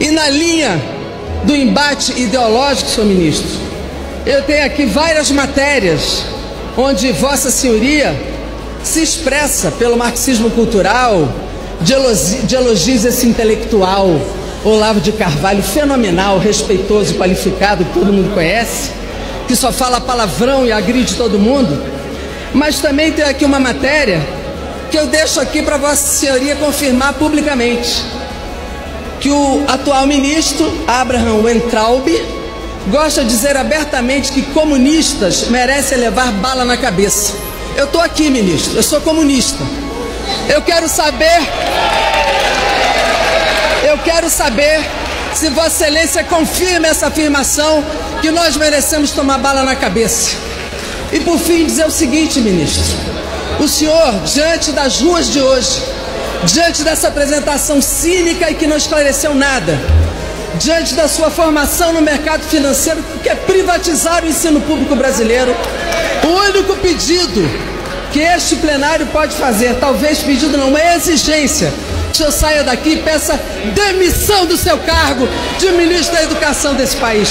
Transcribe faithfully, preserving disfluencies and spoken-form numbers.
E na linha do embate ideológico, senhor ministro, eu tenho aqui várias matérias onde vossa senhoria se expressa pelo marxismo cultural, de elogi- de elogios esse intelectual Olavo de Carvalho, fenomenal, respeitoso e qualificado, que todo mundo conhece, que só fala palavrão e agride todo mundo. Mas também tem aqui uma matéria que eu deixo aqui para vossa senhoria confirmar publicamente, que o atual ministro Abraham Weintraub gosta de dizer abertamente que comunistas merecem levar bala na cabeça. Eu estou aqui, ministro, eu sou comunista. Eu quero saber... Eu quero saber se Vossa Excelência confirma essa afirmação que nós merecemos tomar bala na cabeça. E por fim dizer o seguinte, ministro, o senhor, diante das ruas de hoje, diante dessa apresentação cínica e que não esclareceu nada, diante da sua formação no mercado financeiro, que quer privatizar o ensino público brasileiro, o único pedido que este plenário pode fazer, talvez pedido não, é exigência, que o senhor saia daqui e peça demissão do seu cargo de ministro da Educação desse país.